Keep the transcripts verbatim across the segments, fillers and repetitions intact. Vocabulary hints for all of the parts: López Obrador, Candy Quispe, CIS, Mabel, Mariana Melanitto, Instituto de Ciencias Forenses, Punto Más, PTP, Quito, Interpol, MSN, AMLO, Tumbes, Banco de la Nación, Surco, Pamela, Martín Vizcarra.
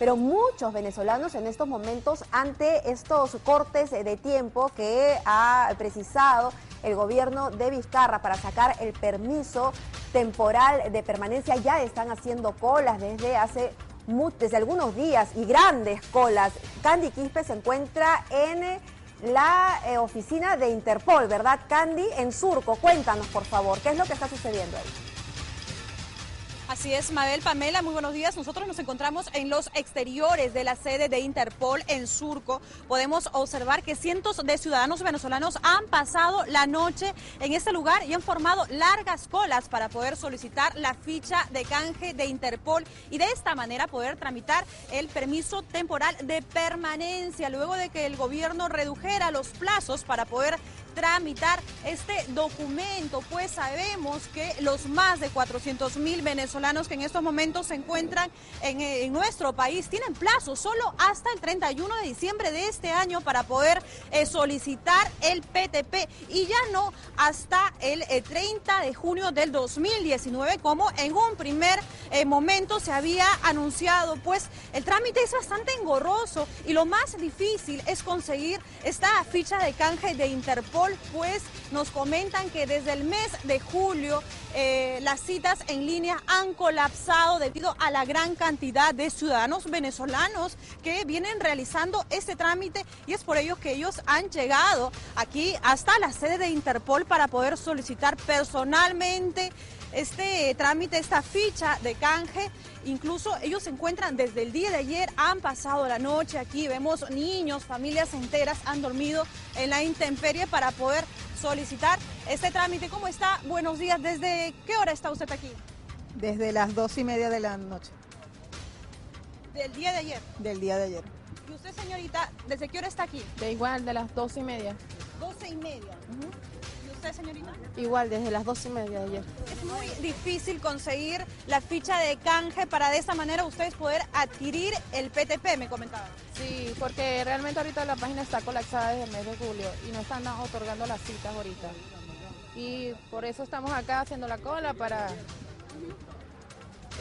pero muchos venezolanos en estos momentos, ante estos cortes de tiempo que ha precisado el gobierno de Vizcarra para sacar el permiso temporal de permanencia, ya están haciendo colas desde hace desde algunos días, y grandes colas. Candy Quispe se encuentra en la eh, oficina de Interpol, ¿verdad, Candy? En Surco. Cuéntanos, por favor, ¿qué es lo que está sucediendo ahí? Así es, Mabel, Pamela, muy buenos días. Nosotros nos encontramos en los exteriores de la sede de Interpol en Surco. Podemos observar que cientos de ciudadanos venezolanos han pasado la noche en este lugar y han formado largas colas para poder solicitar la ficha de canje de Interpol y de esta manera poder tramitar el permiso temporal de permanencia, luego de que el gobierno redujera los plazos para poder tramitar este documento, pues sabemos que los más de cuatrocientos mil venezolanos que en estos momentos se encuentran en, en nuestro país tienen plazo solo hasta el treinta y uno de diciembre de este año para poder eh, solicitar el P T P, y ya no hasta el eh, treinta de junio del dos mil diecinueve, como en un primer eh, momento se había anunciado. Pues el trámite es bastante engorroso y lo más difícil es conseguir esta ficha de canje de Interpol, pues nos comentan que desde el mes de julio eh, las citas en línea han colapsado debido a la gran cantidad de ciudadanos venezolanos que vienen realizando este trámite, y es por ello que ellos han llegado aquí hasta la sede de Interpol para poder solicitar personalmente este trámite, esta ficha de canje. Incluso ellos se encuentran desde el día de ayer, han pasado la noche aquí, vemos niños, familias enteras han dormido en la intemperie para poder solicitar este trámite. ¿Cómo está? Buenos días. ¿Desde qué hora está usted aquí? Desde las dos y media de la noche. ¿Del día de ayer? Del día de ayer. ¿Y usted, señorita, desde qué hora está aquí? De igual, de las dos y media. ¿Doce y media? Uh-huh. ¿Usted, señorita? Igual, desde las dos y media de ayer. Es muy difícil conseguir la ficha de canje para de esa manera ustedes poder adquirir el P T P, me comentaban. Sí, porque realmente ahorita la página está colapsada desde el mes de julio y no están otorgando las citas ahorita. Y por eso estamos acá haciendo la cola para...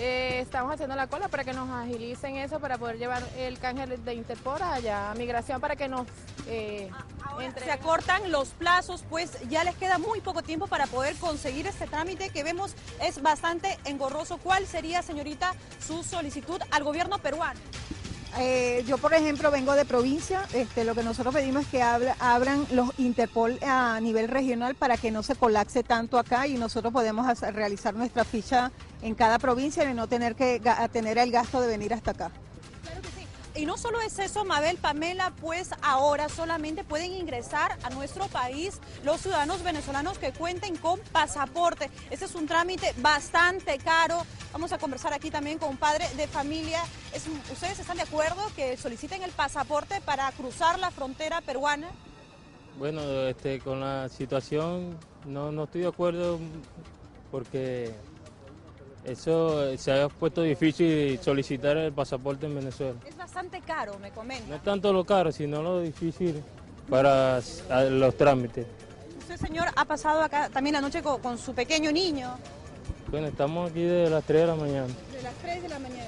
Eh, estamos haciendo la cola para que nos agilicen eso, para poder llevar el canje de Interpol allá a migración para que nos... Eh, Ahora se acortan los plazos, pues ya les queda muy poco tiempo para poder conseguir este trámite que vemos es bastante engorroso. ¿Cuál sería, señorita, su solicitud al gobierno peruano? Eh, yo, por ejemplo, vengo de provincia. Este, lo que nosotros pedimos es que abra, abran los Interpol a nivel regional para que no se colapse tanto acá y nosotros podemos hacer, realizar nuestra ficha en cada provincia y no tener que tener el gasto de venir hasta acá. Y no solo es eso, Mabel, Pamela, pues ahora solamente pueden ingresar a nuestro país los ciudadanos venezolanos que cuenten con pasaporte. Este es un trámite bastante caro. Vamos a conversar aquí también con padre de familia. Es, ¿ustedes están de acuerdo que soliciten el pasaporte para cruzar la frontera peruana? Bueno, este, con la situación no, no estoy de acuerdo porque eso se ha puesto difícil solicitar el pasaporte en Venezuela. Es bastante caro, me comentan. No es tanto lo caro, sino lo difícil para los trámites. ¿Usted, señor, ha pasado acá también la noche con, con su pequeño niño? Bueno, estamos aquí desde las tres de la mañana. De las tres de la mañana.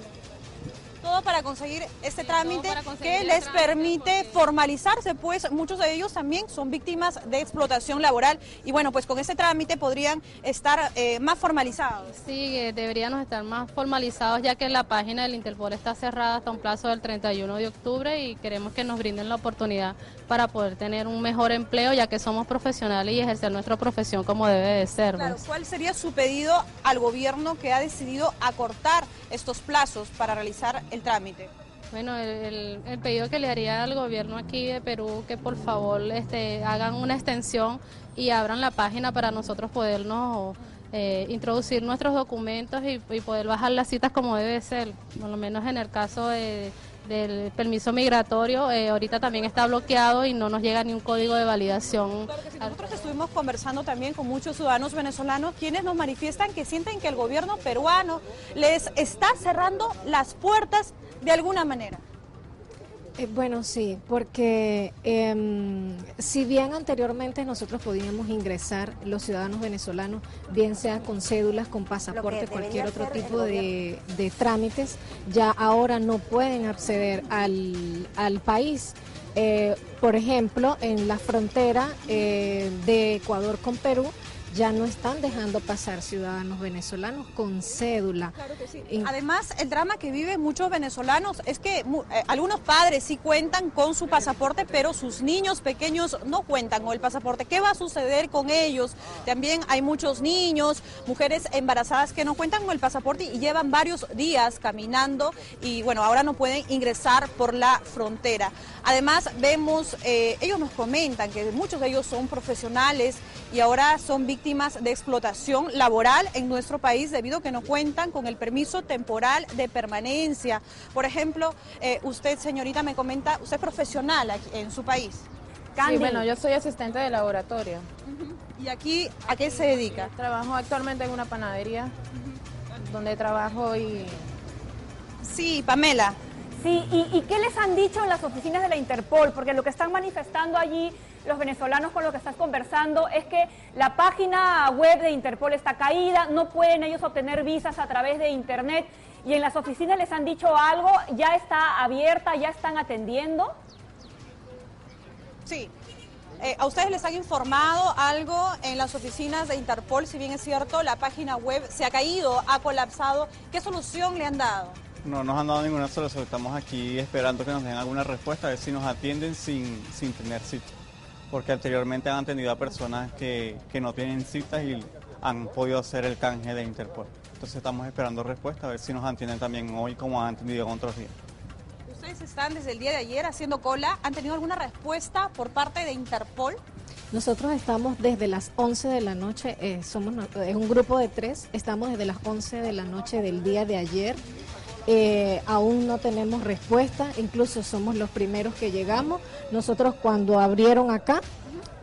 Todo para conseguir este sí, trámite conseguir que les trámite, permite porque... formalizarse, pues muchos de ellos también son víctimas de explotación laboral y bueno, pues con este trámite podrían estar eh, más formalizados. Sí, eh, deberíamos estar más formalizados ya que la página del Interpol está cerrada hasta un plazo del treinta y uno de octubre y queremos que nos brinden la oportunidad para poder tener un mejor empleo ya que somos profesionales y ejercer nuestra profesión como debe de ser. Claro, ¿cuál sería su pedido al gobierno que ha decidido acortar estos plazos para realizar el trámite? Bueno, el, el pedido que le haría al gobierno aquí de Perú, que por favor este, hagan una extensión y abran la página para nosotros podernos eh, introducir nuestros documentos y, y poder bajar las citas como debe ser, por lo menos en el caso de, del permiso migratorio, eh, ahorita también está bloqueado y no nos llega ni un código de validación. Claro que sí, nosotros estuvimos conversando también con muchos ciudadanos venezolanos quienes nos manifiestan que sienten que el gobierno peruano les está cerrando las puertas de alguna manera. Eh, bueno, sí, porque eh, si bien anteriormente nosotros podíamos ingresar los ciudadanos venezolanos, bien sea con cédulas, con pasaporte, cualquier otro tipo de, de trámites, ya ahora no pueden acceder al, al país. Eh, por ejemplo, en la frontera eh, de Ecuador con Perú, ya no están dejando pasar ciudadanos venezolanos con cédula. Claro que sí. Además, el drama que viven muchos venezolanos es que eh, algunos padres sí cuentan con su pasaporte, pero sus niños pequeños no cuentan con el pasaporte. ¿Qué va a suceder con ellos? También hay muchos niños, mujeres embarazadas que no cuentan con el pasaporte y llevan varios días caminando y bueno, ahora no pueden ingresar por la frontera. Además, vemos, eh, ellos nos comentan que muchos de ellos son profesionales y ahora son víctimas víctimas de explotación laboral en nuestro país debido a que no cuentan con el permiso temporal de permanencia. Por ejemplo, eh, usted, señorita, me comenta, usted es profesional aquí, en su país. Candy. Sí, bueno, yo soy asistente de laboratorio. Uh-huh. ¿Y aquí a qué se dedica? Trabajo actualmente en una panadería, uh-huh, donde trabajo y... Sí, Pamela. Sí, ¿y, ¿y qué les han dicho en las oficinas de la Interpol? Porque lo que están manifestando allí los venezolanos con los que estás conversando es que la página web de Interpol está caída, no pueden ellos obtener visas a través de internet, y en las oficinas les han dicho algo, ya está abierta, ya están atendiendo. Sí. Eh, ¿A ustedes les han informado algo en las oficinas de Interpol? Si bien es cierto, la página web se ha caído, ha colapsado, ¿qué solución le han dado? No nos han dado ninguna solución, estamos aquí esperando que nos den alguna respuesta, a ver si nos atienden sin, sin tener cita, porque anteriormente han atendido a personas que, que no tienen citas y han podido hacer el canje de Interpol. Entonces estamos esperando respuesta, a ver si nos atienden también hoy como han atendido en otros días. ¿Ustedes están desde el día de ayer haciendo cola? ¿Han tenido alguna respuesta por parte de Interpol? Nosotros estamos desde las once de la noche, eh, somos es un grupo de tres, estamos desde las once de la noche del día de ayer. Eh, aún no tenemos respuesta, incluso somos los primeros que llegamos. Nosotros cuando abrieron acá,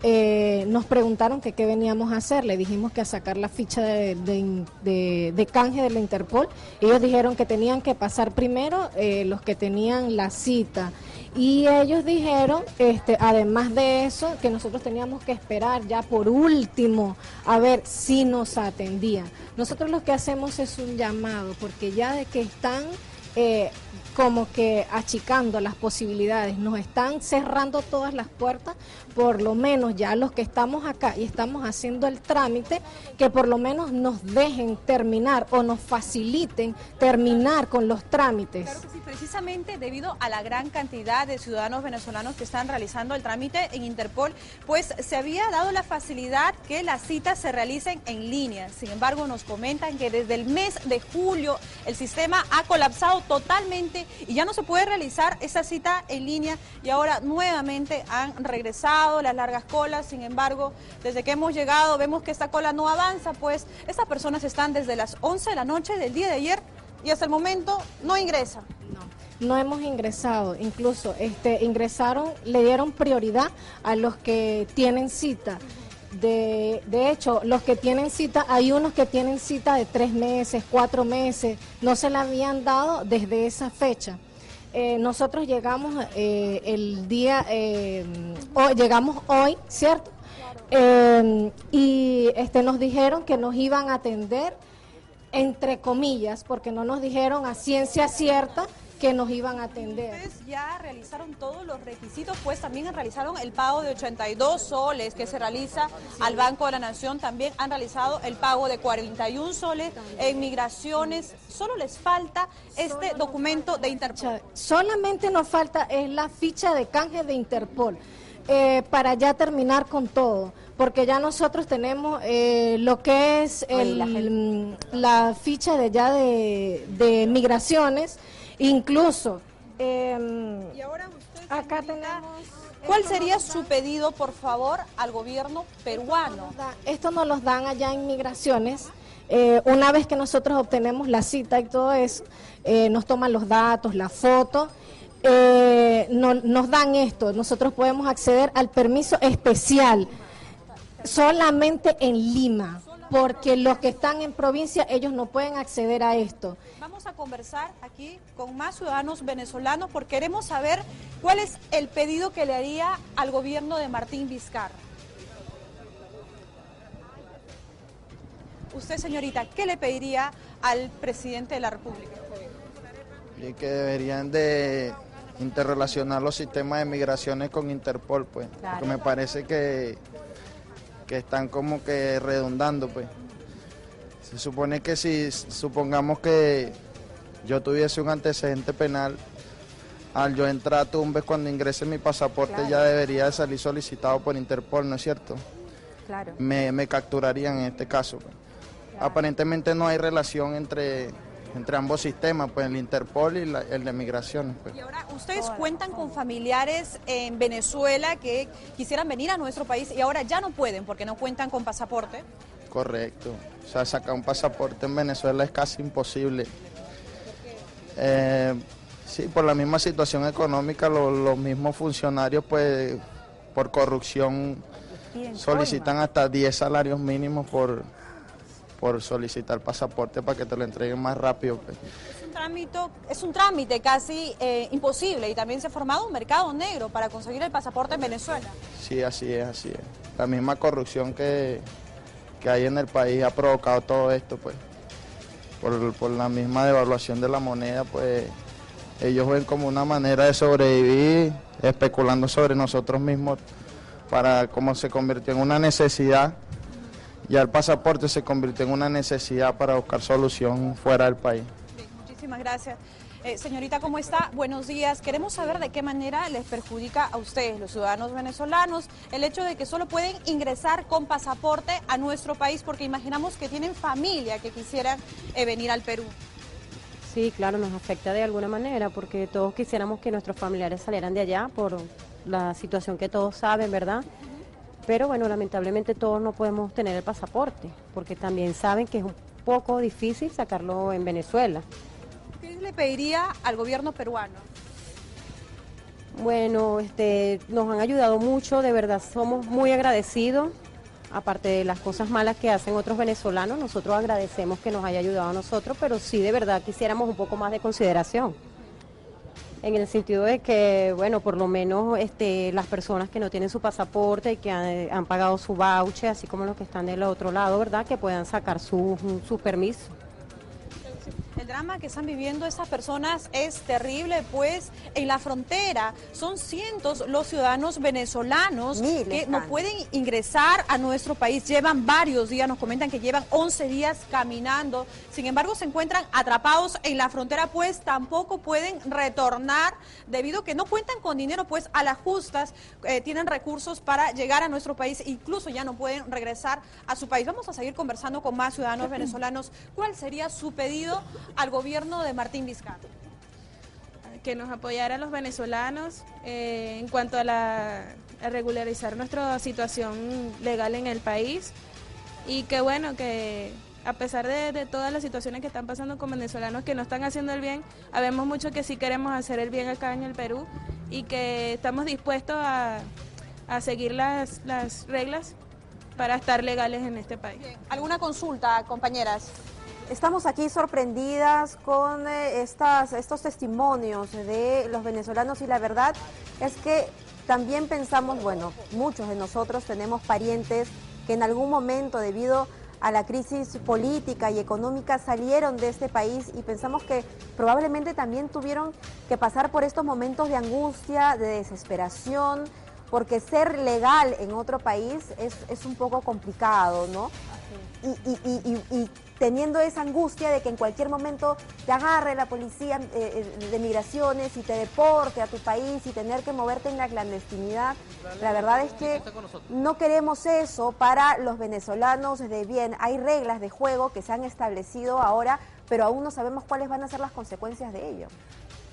eh, nos preguntaron que qué veníamos a hacer, le dijimos que a sacar la ficha de, de, de, de canje de la Interpol. Ellos dijeron que tenían que pasar primero eh, los que tenían la cita. Y ellos dijeron, este, además de eso, que nosotros teníamos que esperar ya por último a ver si nos atendían. Nosotros lo que hacemos es un llamado, porque ya de que están eh, como que achicando las posibilidades, nos están cerrando todas las puertas, por lo menos ya los que estamos acá y estamos haciendo el trámite, que por lo menos nos dejen terminar o nos faciliten terminar con los trámites. Claro que sí, precisamente debido a la gran cantidad de ciudadanos venezolanos que están realizando el trámite en Interpol, pues se había dado la facilidad que las citas se realicen en línea. Sin embargo, nos comentan que desde el mes de julio el sistema ha colapsado totalmente y ya no se puede realizar esa cita en línea y ahora nuevamente han regresado las largas colas. Sin embargo, desde que hemos llegado vemos que esta cola no avanza, pues estas personas están desde las once de la noche del día de ayer y hasta el momento no ingresan. No hemos ingresado, incluso este, ingresaron, le dieron prioridad a los que tienen cita. De, de hecho, los que tienen cita, hay unos que tienen cita de tres meses, cuatro meses, no se la habían dado desde esa fecha. Eh, nosotros llegamos eh, el día, eh, hoy, llegamos hoy, ¿cierto? Eh, y este, nos dijeron que nos iban a atender, entre comillas, porque no nos dijeron a ciencia cierta que nos iban a atender. Ustedes ya realizaron todos los requisitos, pues también realizaron el pago de ochenta y dos soles que se realiza al Banco de la Nación, también han realizado el pago de cuarenta y un soles en migraciones, solo les falta este documento de Interpol. Solamente nos falta es la ficha de canje de Interpol, eh, para ya terminar con todo, porque ya nosotros tenemos eh, lo que es el, la ficha de ya de, de migraciones. Incluso, eh, y ahora usted, acá señorita, tenemos... ¿Cuál sería su pedido, por favor, al gobierno peruano? Esto nos los dan allá en migraciones. Eh, una vez que nosotros obtenemos la cita y todo eso, eh, nos toman los datos, la foto, eh, no, nos dan esto. Nosotros podemos acceder al permiso especial solamente en Lima. porque los que están en provincia, ellos no pueden acceder a esto. Vamos a conversar aquí con más ciudadanos venezolanos porque queremos saber cuál es el pedido que le haría al gobierno de Martín Vizcarra. Usted, señorita, ¿qué le pediría al presidente de la República? Y que deberían de interrelacionar los sistemas de migraciones con Interpol, pues, claro. Porque me parece que, que están como que redundando, pues. Se supone que si, supongamos que yo tuviese un antecedente penal, al yo entrar a Tumbes cuando ingrese mi pasaporte, claro, ya debería salir solicitado por Interpol, ¿no es cierto? Claro. Me, me capturarían en este caso, pues. Claro. Aparentemente no hay relación entre... entre ambos sistemas, pues el Interpol y la, el de migraciones. Pues. Y ahora, ustedes cuentan con familiares en Venezuela que quisieran venir a nuestro país y ahora ya no pueden porque no cuentan con pasaporte. Correcto, o sea, sacar un pasaporte en Venezuela es casi imposible. Eh, sí, por la misma situación económica, lo, los mismos funcionarios, pues, por corrupción solicitan hasta diez salarios mínimos por... por solicitar pasaporte para que te lo entreguen más rápido. Es un trámite, es un trámite casi eh, imposible y también se ha formado un mercado negro para conseguir el pasaporte en Venezuela. Sí, así es, así es. La misma corrupción que, que hay en el país ha provocado todo esto, pues. Por, por la misma devaluación de la moneda, pues ellos ven como una manera de sobrevivir, especulando sobre nosotros mismos, para como se convirtió en una necesidad. Ya el pasaporte se convirtió en una necesidad para buscar solución fuera del país. Bien, muchísimas gracias. Eh, señorita, ¿cómo está? Buenos días. Queremos saber de qué manera les perjudica a ustedes, los ciudadanos venezolanos, el hecho de que solo pueden ingresar con pasaporte a nuestro país, porque imaginamos que tienen familia que quisieran eh, venir al Perú. Sí, claro, nos afecta de alguna manera, porque todos quisiéramos que nuestros familiares salieran de allá por la situación que todos saben, ¿verdad? Pero bueno, lamentablemente todos no podemos tener el pasaporte, porque también saben que es un poco difícil sacarlo en Venezuela. ¿Qué le pediría al gobierno peruano? Bueno, este, nos han ayudado mucho, de verdad somos muy agradecidos, aparte de las cosas malas que hacen otros venezolanos, nosotros agradecemos que nos haya ayudado a nosotros, pero sí de verdad quisiéramos un poco más de consideración. En el sentido de que, bueno, por lo menos este, las personas que no tienen su pasaporte y que han, han pagado su voucher, así como los que están del otro lado, ¿verdad?, que puedan sacar su, su permiso. El drama que están viviendo esas personas es terrible, pues en la frontera son cientos los ciudadanos venezolanos Miles que no pueden ingresar a nuestro país. Llevan varios días, nos comentan que llevan once días caminando, sin embargo se encuentran atrapados en la frontera, pues tampoco pueden retornar debido a que no cuentan con dinero, pues a las justas eh, tienen recursos para llegar a nuestro país, incluso ya no pueden regresar a su país. Vamos a seguir conversando con más ciudadanos venezolanos. ¿Cuál sería su pedido al gobierno de Martín Vizcarra? Que nos apoyara a los venezolanos eh, en cuanto a, la, a regularizar nuestra situación legal en el país y que bueno, que a pesar de, de todas las situaciones que están pasando con venezolanos que no están haciendo el bien, sabemos mucho que sí queremos hacer el bien acá en el Perú y que estamos dispuestos a, a seguir las, las reglas para estar legales en este país. Bien. ¿Alguna consulta, compañeras? Estamos aquí sorprendidas con eh, estas, estos testimonios de los venezolanos y la verdad es que también pensamos, bueno, muchos de nosotros tenemos parientes que en algún momento debido a la crisis política y económica salieron de este país y pensamos que probablemente también tuvieron que pasar por estos momentos de angustia, de desesperación, porque ser legal en otro país es, es un poco complicado, ¿no? Y, y, y, y, y teniendo esa angustia de que en cualquier momento te agarre la policía eh, de migraciones y te deporte a tu país y tener que moverte en la clandestinidad, la verdad es que no queremos eso para los venezolanos de bien. Hay reglas de juego que se han establecido ahora, pero aún no sabemos cuáles van a ser las consecuencias de ello.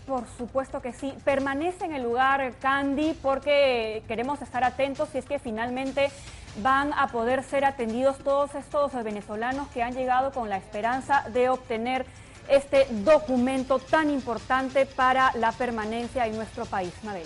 Por supuesto que sí. Permanece en el lugar, Candy, porque queremos estar atentos si es que finalmente van a poder ser atendidos todos estos venezolanos que han llegado con la esperanza de obtener este documento tan importante para la permanencia en nuestro país. Mabel.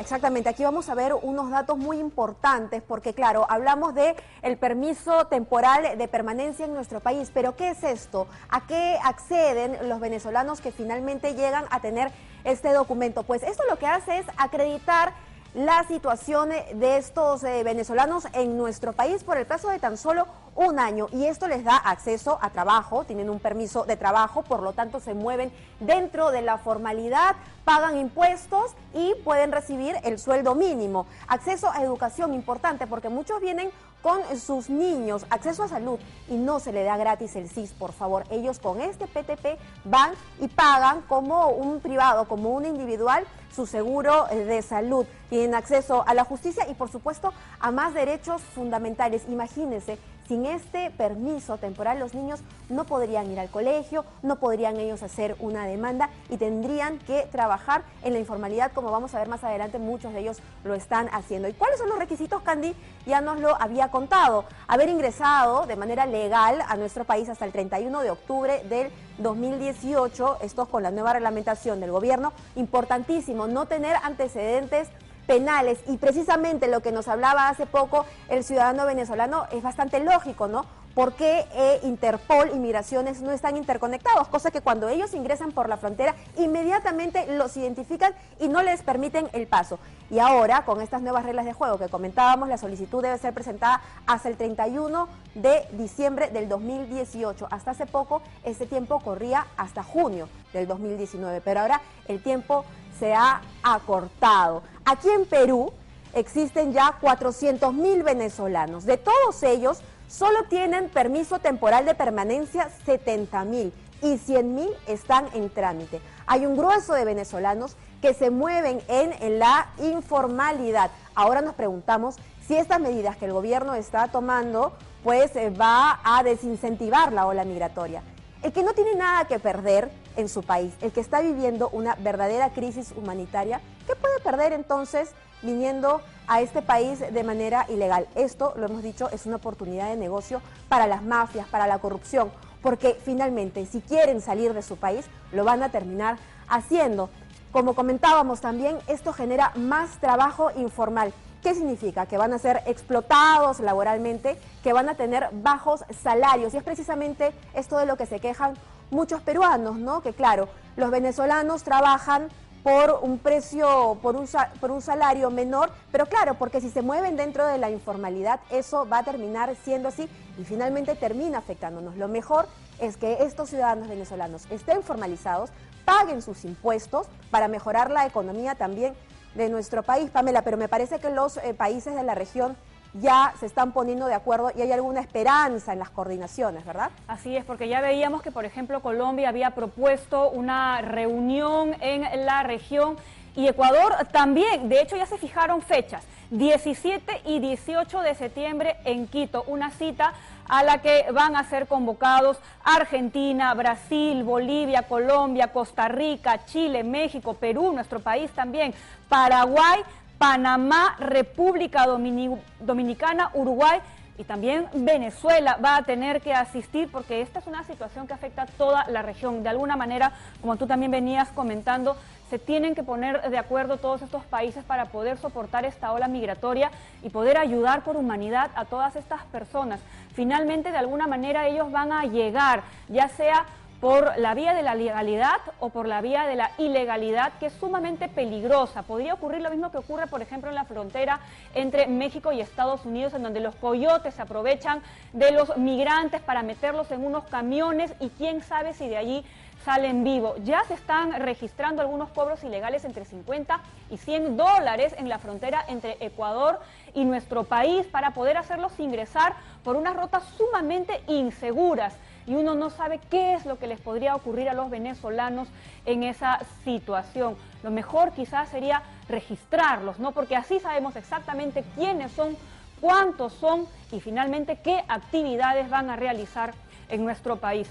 Exactamente, aquí vamos a ver unos datos muy importantes porque, claro, hablamos de el permiso temporal de permanencia en nuestro país, pero ¿qué es esto? ¿A qué acceden los venezolanos que finalmente llegan a tener este documento? Pues esto lo que hace es acreditar la situación de estos eh, venezolanos en nuestro país por el plazo de tan solo un año, y esto les da acceso a trabajo, tienen un permiso de trabajo, por lo tanto se mueven dentro de la formalidad, pagan impuestos y pueden recibir el sueldo mínimo. Acceso a educación, importante, porque muchos vienen con sus niños. Acceso a salud, y no se le da gratis el C I S, por favor. Ellos con este P T P van y pagan como un privado, como un individual, su seguro de salud. Tienen acceso a la justicia y, por supuesto, a más derechos fundamentales. Imagínense, sin este permiso temporal los niños no podrían ir al colegio, no podrían ellos hacer una demanda y tendrían que trabajar en la informalidad, como vamos a ver más adelante, muchos de ellos lo están haciendo. ¿Y cuáles son los requisitos, Candy? Ya nos lo había contado. Haber ingresado de manera legal a nuestro país hasta el treinta y uno de octubre del dos mil dieciocho, esto con la nueva reglamentación del gobierno, importantísimo, no tener antecedentes penales, y precisamente lo que nos hablaba hace poco el ciudadano venezolano es bastante lógico, ¿no? Porque eh, Interpol y Migraciones no están interconectados, cosa que cuando ellos ingresan por la frontera inmediatamente los identifican y no les permiten el paso. Y ahora, con estas nuevas reglas de juego que comentábamos, la solicitud debe ser presentada hasta el treinta y uno de diciembre del dos mil dieciocho. Hasta hace poco este tiempo corría hasta junio del dos mil diecinueve, pero ahora el tiempo se ha acortado. Aquí en Perú existen ya cuatrocientos mil venezolanos. De todos ellos, solo tienen permiso temporal de permanencia setenta mil y cien mil están en trámite. Hay un grueso de venezolanos que se mueven en, en la informalidad. Ahora nos preguntamos si estas medidas que el gobierno está tomando pues eh, va a desincentivar la ola migratoria. El que no tiene nada que perder en su país, el que está viviendo una verdadera crisis humanitaria, ¿qué puede perder entonces viniendo a este país de manera ilegal? Esto, lo hemos dicho, es una oportunidad de negocio para las mafias, para la corrupción, porque finalmente si quieren salir de su país, lo van a terminar haciendo. Como comentábamos también, esto genera más trabajo informal. ¿Qué significa? Que van a ser explotados laboralmente, que van a tener bajos salarios, y es precisamente esto de lo que se quejan muchos peruanos, ¿no? Que claro, los venezolanos trabajan por un precio, por un, por un salario menor, pero claro, porque si se mueven dentro de la informalidad, eso va a terminar siendo así y finalmente termina afectándonos. Lo mejor es que estos ciudadanos venezolanos estén formalizados, paguen sus impuestos para mejorar la economía también de nuestro país, Pamela, pero me parece que los eh, países de la región ya se están poniendo de acuerdo y hay alguna esperanza en las coordinaciones, ¿verdad? Así es, porque ya veíamos que, por ejemplo, Colombia había propuesto una reunión en la región y Ecuador también. De hecho, ya se fijaron fechas, diecisiete y dieciocho de septiembre en Quito, una cita a la que van a ser convocados Argentina, Brasil, Bolivia, Colombia, Costa Rica, Chile, México, Perú, nuestro país también, Paraguay, Panamá, República Dominicana, Uruguay y también Venezuela va a tener que asistir, porque esta es una situación que afecta a toda la región. De alguna manera, como tú también venías comentando, se tienen que poner de acuerdo todos estos países para poder soportar esta ola migratoria y poder ayudar por humanidad a todas estas personas. Finalmente, de alguna manera, ellos van a llegar, ya sea por la vía de la legalidad o por la vía de la ilegalidad, que es sumamente peligrosa. Podría ocurrir lo mismo que ocurre, por ejemplo, en la frontera entre México y Estados Unidos, en donde los coyotes se aprovechan de los migrantes para meterlos en unos camiones y quién sabe si de allí salen vivos. Ya se están registrando algunos cobros ilegales entre cincuenta y cien dólares en la frontera entre Ecuador y nuestro país para poder hacerlos ingresar por unas rutas sumamente inseguras. Y uno no sabe qué es lo que les podría ocurrir a los venezolanos en esa situación. Lo mejor quizás sería registrarlos, ¿no? Porque así sabemos exactamente quiénes son, cuántos son y finalmente qué actividades van a realizar en nuestro país.